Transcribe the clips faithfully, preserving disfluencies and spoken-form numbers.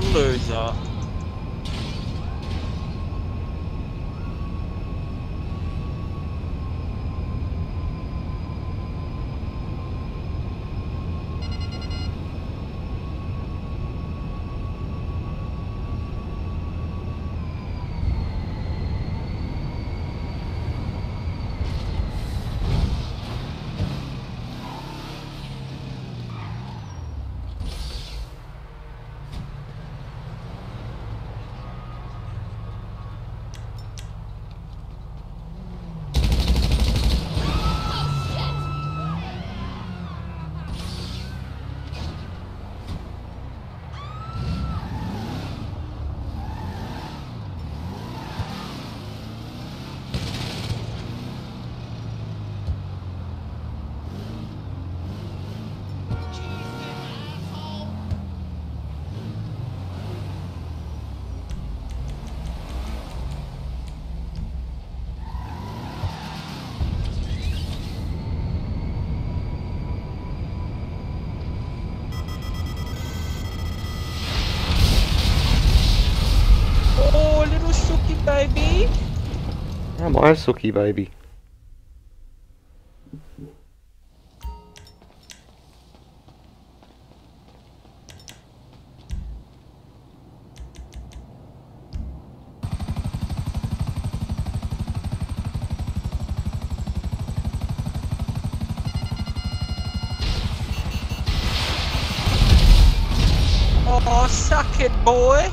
One loser. Baby, I'm a Suki baby. Oh, suck it, boy.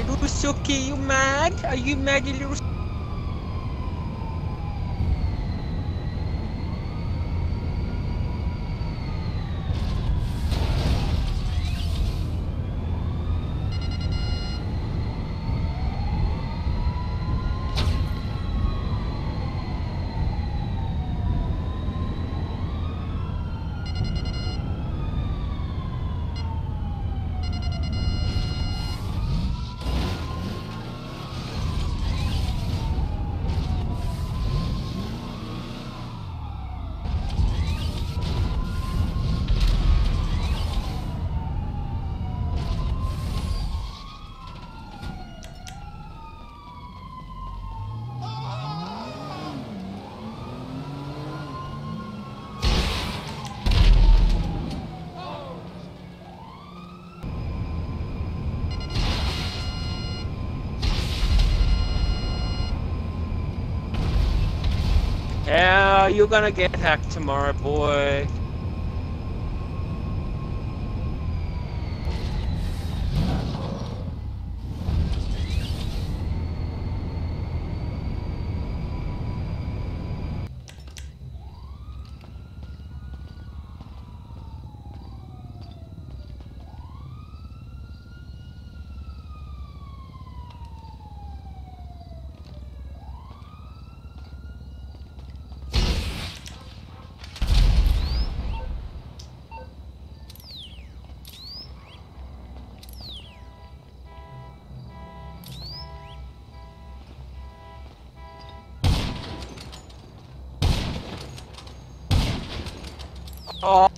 Little Suki, you mad? Are you mad, little? Yeah, you're gonna get hacked tomorrow, boy.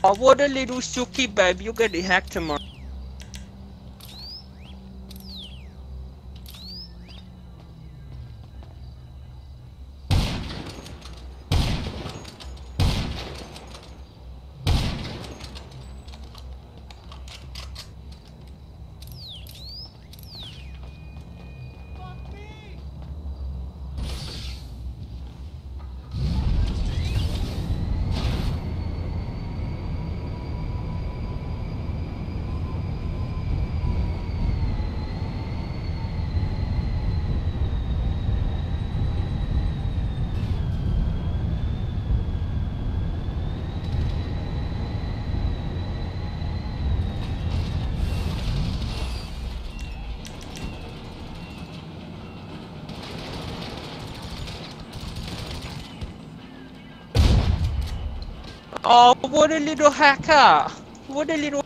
Oh, what a little Suki, babe. You get hacked tomorrow. Oh, what a little hacker! What a little.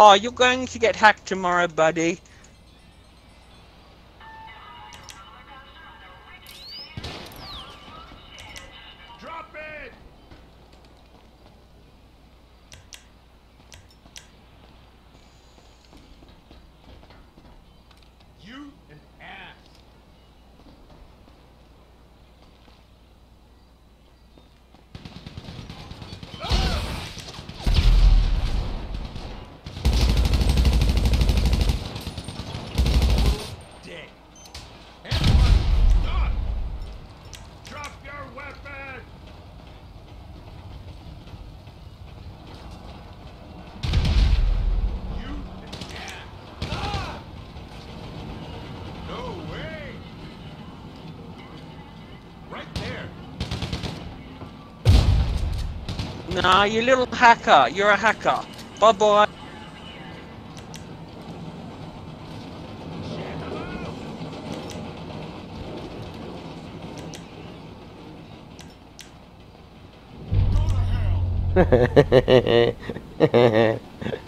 Oh, you're going to get hacked tomorrow, buddy. Drop it. You an ass. Nah, you little hacker. You're a hacker. Bye-bye. Go to hell.